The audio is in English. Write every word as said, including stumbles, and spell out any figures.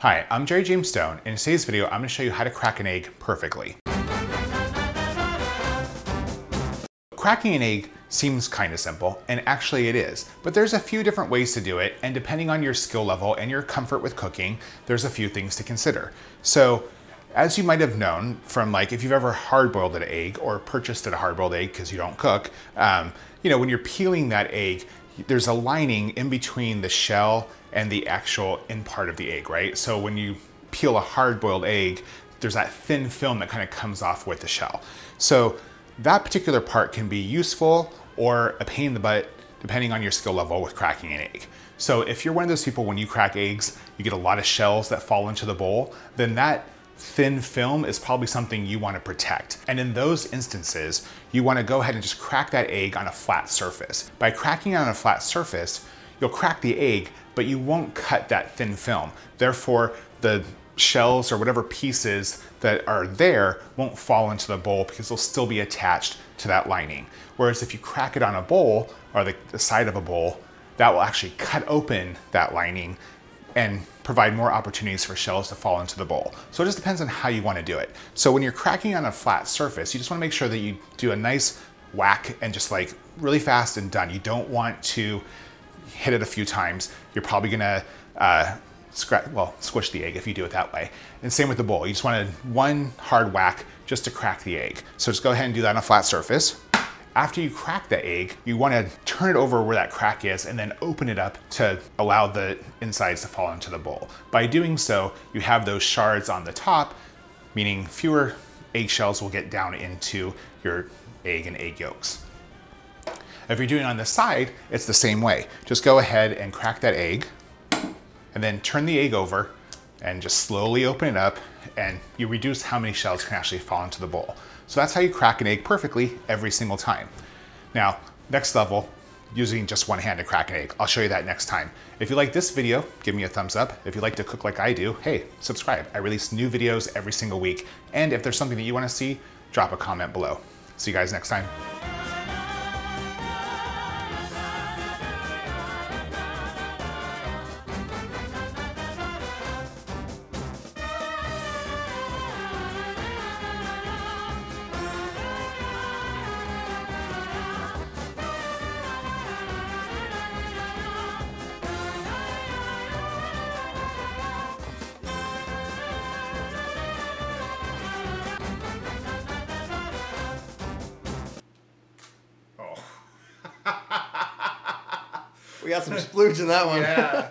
Hi, I'm Jerry James Stone, and in today's video, I'm going to show you how to crack an egg perfectly. Cracking an egg seems kind of simple, and actually it is, but there's a few different ways to do it, and depending on your skill level and your comfort with cooking, there's a few things to consider. So, as you might have known from, like, if you've ever hard-boiled an egg or purchased a hard-boiled egg because you don't cook, um, you know, when you're peeling that egg, there's a lining in between the shell and the actual end part of the egg, right? So when you peel a hard-boiled egg, there's that thin film that kind of comes off with the shell. So that particular part can be useful or a pain in the butt, depending on your skill level with cracking an egg. So if you're one of those people, when you crack eggs, you get a lot of shells that fall into the bowl, then that thin film is probably something you want to protect. And in those instances, you want to go ahead and just crack that egg on a flat surface. By cracking it on a flat surface, you'll crack the egg, but you won't cut that thin film. Therefore, the shells or whatever pieces that are there won't fall into the bowl because they'll still be attached to that lining. Whereas if you crack it on a bowl or the, the side of a bowl, that will actually cut open that lining and provide more opportunities for shells to fall into the bowl. So it just depends on how you want to do it. So when you're cracking on a flat surface, you just want to make sure that you do a nice whack and just like really fast and done. You don't want to hit it a few times. You're probably gonna uh, scratch, well, squish the egg if you do it that way. And same with the bowl. You just want to one hard whack just to crack the egg. So just go ahead and do that on a flat surface. After you crack the egg, you want to turn it over where that crack is and then open it up to allow the insides to fall into the bowl. By doing so, you have those shards on the top, meaning fewer eggshells will get down into your egg and egg yolks. If you're doing it on the side, it's the same way. Just go ahead and crack that egg and then turn the egg over and just slowly open it up, and you reduce how many shells can actually fall into the bowl. So that's how you crack an egg perfectly every single time. Now, next level, using just one hand to crack an egg. I'll show you that next time. If you like this video, give me a thumbs up. If you like to cook like I do, hey, subscribe. I release new videos every single week. And if there's something that you want to see, drop a comment below. See you guys next time. We got some splooge in that one. Yeah.